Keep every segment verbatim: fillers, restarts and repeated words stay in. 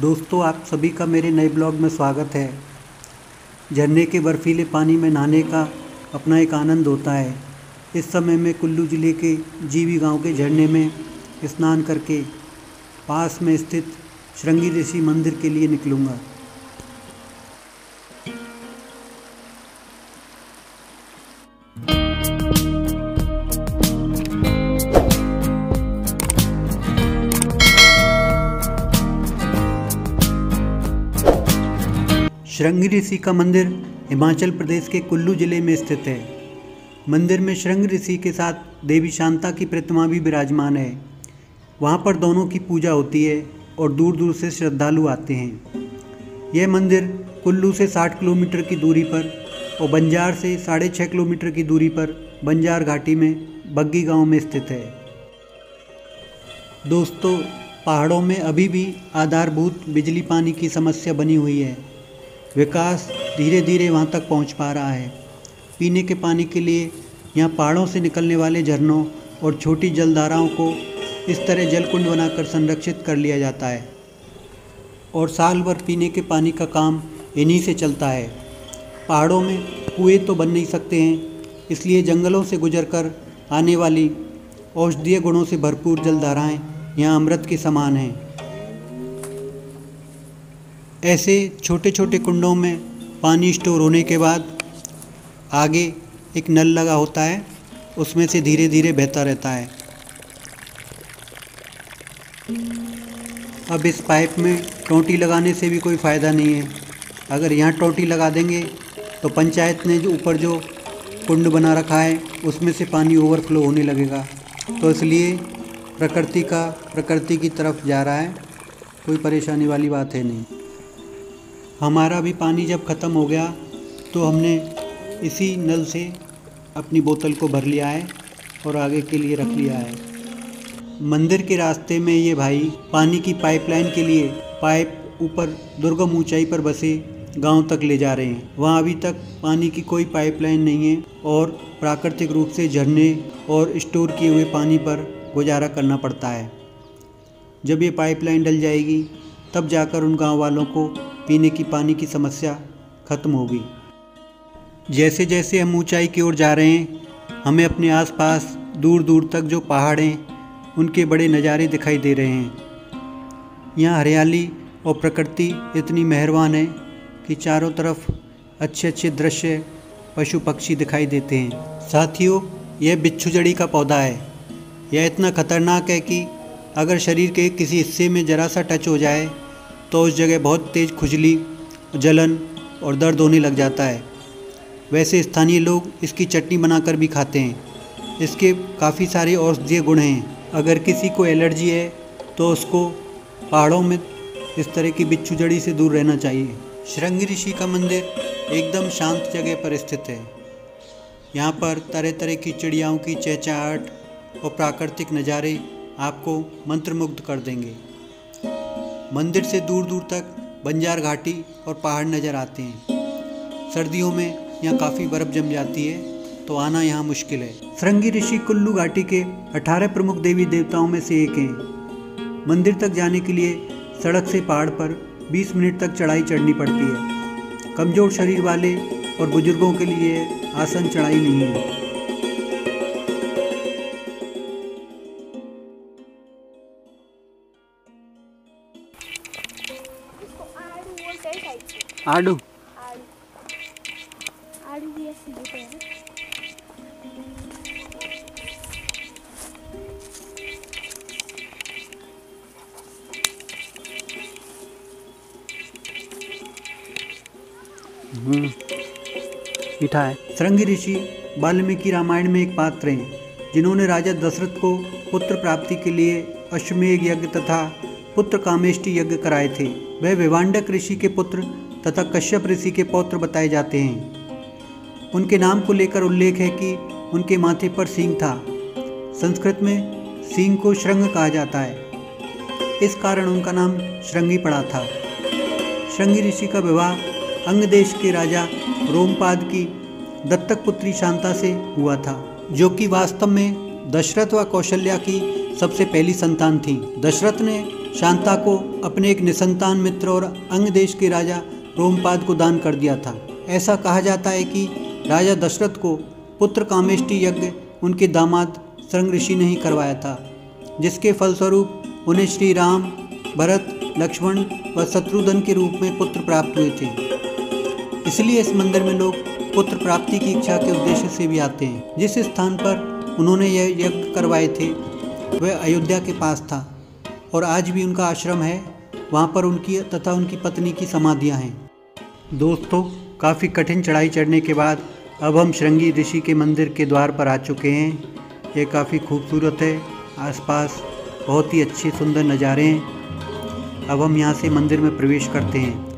दोस्तों, आप सभी का मेरे नए ब्लॉग में स्वागत है। झरने के बर्फीले पानी में नहाने का अपना एक आनंद होता है। इस समय मैं कुल्लू ज़िले के जीवी गांव के झरने में स्नान करके पास में स्थित श्रृंगी ऋषि मंदिर के लिए निकलूँगा। श्रृंगी ऋषि का मंदिर हिमाचल प्रदेश के कुल्लू ज़िले में स्थित है। मंदिर में श्रृंगी ऋषि के साथ देवी शांता की प्रतिमा भी विराजमान है। वहाँ पर दोनों की पूजा होती है और दूर दूर से श्रद्धालु आते हैं। यह मंदिर कुल्लू से साठ किलोमीटर की दूरी पर और बंजार से साढ़े छः किलोमीटर की दूरी पर बंजार घाटी में बग्गी गाँव में स्थित है। दोस्तों, पहाड़ों में अभी भी आधारभूत बिजली पानी की समस्या बनी हुई है। विकास धीरे धीरे वहां तक पहुंच पा रहा है। पीने के पानी के लिए यहां पहाड़ों से निकलने वाले झरनों और छोटी जलधाराओं को इस तरह जलकुंड बनाकर संरक्षित कर लिया जाता है और साल भर पीने के पानी का काम इन्हीं से चलता है। पहाड़ों में कुएं तो बन नहीं सकते हैं, इसलिए जंगलों से गुजरकर आने वाली औषधीय गुणों से भरपूर जलधाराएँ यहाँ अमृत के समान हैं। ऐसे छोटे छोटे कुंडों में पानी स्टोर होने के बाद आगे एक नल लगा होता है, उसमें से धीरे धीरे बहता रहता है। अब इस पाइप में टोंटी लगाने से भी कोई फ़ायदा नहीं है। अगर यहाँ टोंटी लगा देंगे तो पंचायत ने जो ऊपर जो कुंड बना रखा है उसमें से पानी ओवरफ्लो होने लगेगा, तो इसलिए प्रकृति का प्रकृति की तरफ जा रहा है। कोई परेशानी वाली बात है नहीं। हमारा भी पानी जब ख़त्म हो गया तो हमने इसी नल से अपनी बोतल को भर लिया है और आगे के लिए रख लिया है। मंदिर के रास्ते में ये भाई पानी की पाइपलाइन के लिए पाइप ऊपर दुर्गम ऊंचाई पर बसे गांव तक ले जा रहे हैं। वहां अभी तक पानी की कोई पाइपलाइन नहीं है और प्राकृतिक रूप से झरने और स्टोर किए हुए पानी पर गुजारा करना पड़ता है। जब ये पाइपलाइन डल जाएगी तब जाकर उन गाँव वालों को पीने की पानी की समस्या खत्म होगी। जैसे जैसे हम ऊंचाई की ओर जा रहे हैं, हमें अपने आसपास दूर दूर तक जो पहाड़ हैं उनके बड़े नज़ारे दिखाई दे रहे हैं। यहाँ हरियाली और प्रकृति इतनी मेहरबान है कि चारों तरफ अच्छे अच्छे दृश्य पशु पक्षी दिखाई देते हैं। साथियों, यह बिच्छू जड़ी का पौधा है। यह इतना खतरनाक है कि अगर शरीर के किसी हिस्से में जरा सा टच हो जाए तो उस जगह बहुत तेज़ खुजली, जलन और दर्द होने लग जाता है। वैसे स्थानीय लोग इसकी चटनी बनाकर भी खाते हैं। इसके काफ़ी सारे औषधीय गुण हैं। अगर किसी को एलर्जी है तो उसको पहाड़ों में इस तरह की बिच्छू जड़ी से दूर रहना चाहिए। श्रृंगी ऋषि का मंदिर एकदम शांत जगह पर स्थित है। यहाँ पर तरह तरह की चिड़ियाओं की चहचहाहट और प्राकृतिक नज़ारे आपको मंत्रमुग्ध कर देंगे। मंदिर से दूर दूर तक बंजार घाटी और पहाड़ नज़र आते हैं। सर्दियों में यहाँ काफ़ी बर्फ़ जम जाती है तो आना यहाँ मुश्किल है। श्रृंगी ऋषि कुल्लू घाटी के अठारह प्रमुख देवी देवताओं में से एक हैं। मंदिर तक जाने के लिए सड़क से पहाड़ पर बीस मिनट तक चढ़ाई चढ़नी पड़ती है। कमज़ोर शरीर वाले और बुजुर्गों के लिए आसान चढ़ाई नहीं है। आडू आडू भी ऐसे होते हैं। हम्म, मीठा है। श्रृंगी ऋषि वाल्मीकि रामायण में एक पात्र हैं, जिन्होंने राजा दशरथ को पुत्र प्राप्ति के लिए अश्वमेध यज्ञ तथा पुत्रकामेष्टि यज्ञ कराए थे। वह विभाण्डक ऋषि के पुत्र तथा कश्यप ऋषि के पौत्र बताए जाते हैं। उनके नाम को लेकर उल्लेख है कि उनके माथे पर सींग था। संस्कृत में सींग को श्रृंग कहा जाता है, इस कारण उनका नाम श्रृंगी पड़ा था। श्रृंगी ऋषि का विवाह अंगदेश के राजा रोमपाद की दत्तक पुत्री शांता से हुआ था, जो कि वास्तव में दशरथ व कौशल्या की सबसे पहली संतान थी। दशरथ ने शांता को अपने एक निसंतान मित्र और अंगदेश के राजा रोमपाद को दान कर दिया था। ऐसा कहा जाता है कि राजा दशरथ को पुत्रकामेष्टि यज्ञ उनके दामाद श्रृंगी ऋषि ने ही करवाया था, जिसके फलस्वरूप उन्हें श्री राम, भरत, लक्ष्मण व शत्रुघ्न के रूप में पुत्र प्राप्त हुए थे। इसलिए इस मंदिर में लोग पुत्र प्राप्ति की इच्छा के उद्देश्य से भी आते हैं। जिस स्थान पर उन्होंने यह यज्ञ करवाए थे वह अयोध्या के पास था और आज भी उनका आश्रम है। वहाँ पर उनकी तथा उनकी पत्नी की समाधियाँ हैं। दोस्तों, काफ़ी कठिन चढ़ाई चढ़ने के बाद अब हम श्रृंगी ऋषि के मंदिर के द्वार पर आ चुके हैं। ये काफ़ी खूबसूरत है, आसपास बहुत ही अच्छे सुंदर नज़ारे हैं। अब हम यहाँ से मंदिर में प्रवेश करते हैं।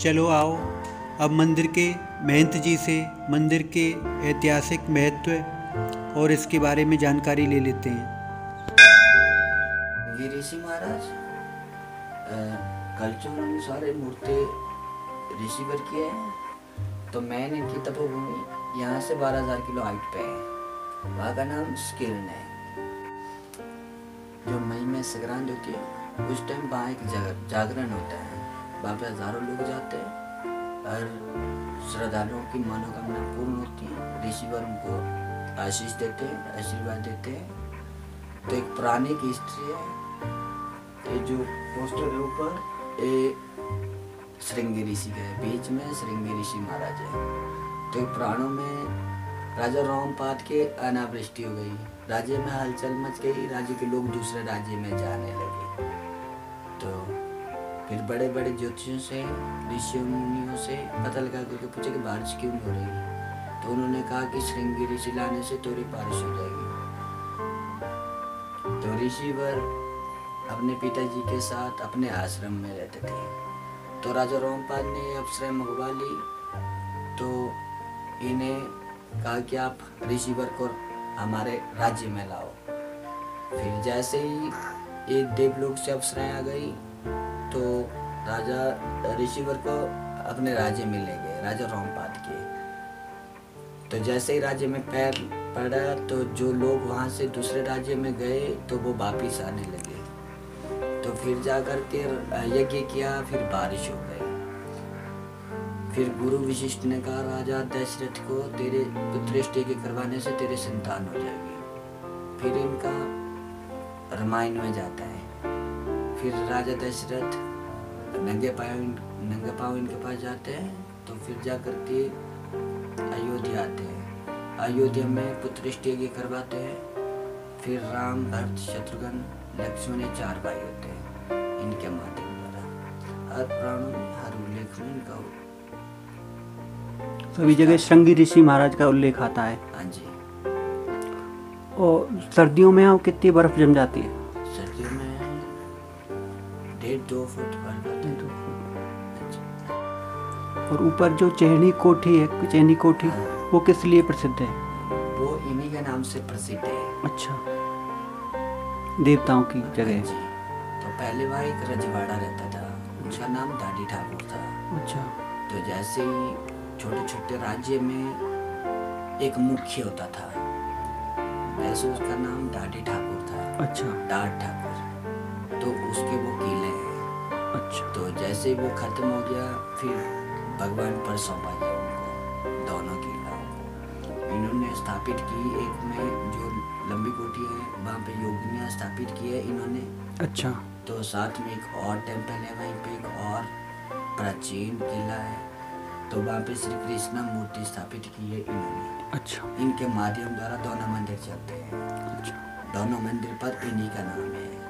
चलो आओ, अब मंदिर के महंत जी से मंदिर के ऐतिहासिक महत्व और इसके बारे में जानकारी ले लेते हैं। श्रृंगी ऋषि महाराज कल्चर अनुसार मूर्ति ऋषि पर किए हैं। तो मैंने इनकी तपोभूमि यहाँ से बारह हज़ार किलो हाइट पे है। वहाँ का नाम स्किल है। जो मई में संक्रांत होती है उस टाइम वहाँ एक जागरण होता है। वहाँ पे हजारों लोग जाते हैं और श्रद्धालुओं की मनोकामना पूर्ण होती है। ऋषि वर उनको आशीष देते हैं, आशीर्वाद देते हैं। तो एक पुरानी की हिस्ट्री है। ये जो पोस्टर है ऊपर ये श्रृंगी ऋषि का है, बीच में श्रृंगी ऋषि महाराज है। तो पुराणों में राजा रोमपाद के अनावृष्टि हो गई, राज्य में हलचल मच गई, राज्य के लोग दूसरे राज्य में जाने लगे। तो फिर बड़े बड़े ज्योतिषियों से, ऋषियों मुनियों से पता लगा करके पूछा कि बारिश क्यों हो रही है। तो उन्होंने कहा कि श्रृंगी ऋषि लाने से थोड़ी बारिश हो जाएगी। तो ऋषिवर अपने पिताजी के साथ अपने आश्रम में रहते थे। तो राजा रोमपाद ने अवसर मंगवा ली। तो इन्हें कहा कि आप ऋषिवर को हमारे राज्य में लाओ। फिर जैसे ही ये देवलोक से अवसरें आ गई तो राजा ऋषिवर को अपने राज्य में ले गए, राजा रोमपाद के। तो जैसे ही राज्य में पैर पड़ा तो जो लोग वहाँ से दूसरे राज्य में गए तो वो वापिस आने लगे। तो फिर जाकर के यज्ञ किया, फिर बारिश हो गई। फिर गुरु विशिष्ट ने कहा राजा दशरथ को तेरे पुत्रेष्ट यज्ञ करवाने से तेरे संतान हो जाएगी। फिर इनका रामायण में जाता है। फिर राजा दशरथ नंगे पाँव नंगे पाँव इनके पास जाते हैं। तो फिर जा करके अयोध्या आते हैं। अयोध्या में पुत्रेष्टि यज्ञ करवाते हैं। फिर राम, भरत, शत्रुघ्न, लक्ष्मण ये चार भाई होते हैं। इनके माध्यम द्वारा हर प्राणों में हर उल्लेख में इनका सभी जगह श्रृंगी ऋषि महाराज का उल्लेख आता है। हाँ जी। और सर्दियों में कितनी बर्फ जम जाती है? सर्दियों में दो फुट बर्फ। और ऊपर जो चेहनी कोठी है, चेहनी कोठी वो किस लिए प्रसिद्ध है? वो इन्हीं के नाम से प्रसिद्ध है। अच्छा, देवताओं की जगह। तो पहले वहाँ एक रजवाड़ा रहता था, उनका नाम दाडी ठाकुर था। अच्छा। तो जैसे ही छोटे छोटे राज्य में एक मुख्य होता था वैसे उसका नाम दाडी ठाकुर था। अच्छा, दाड ठाकुर। तो उसके वो किले हैं। अच्छा। तो जैसे वो खत्म हो गया फिर भगवान पर सौंपा गया उनको दोनों किला। इन्होंने स्थापित की, एक में जो लंबी कोठी है वहाँ पे योगिनिया स्थापित की है इन्होंने। अच्छा। तो साथ में एक और टेम्पल है, वहीं पे एक और प्राचीन किला है। तो वहाँ पे श्री कृष्णा मूर्ति स्थापित की है इन्होंने। अच्छा। इनके माध्यम द्वारा दोनों मंदिर चलते हैं। अच्छा। दोनों मंदिर पर इन्हीं का नाम है।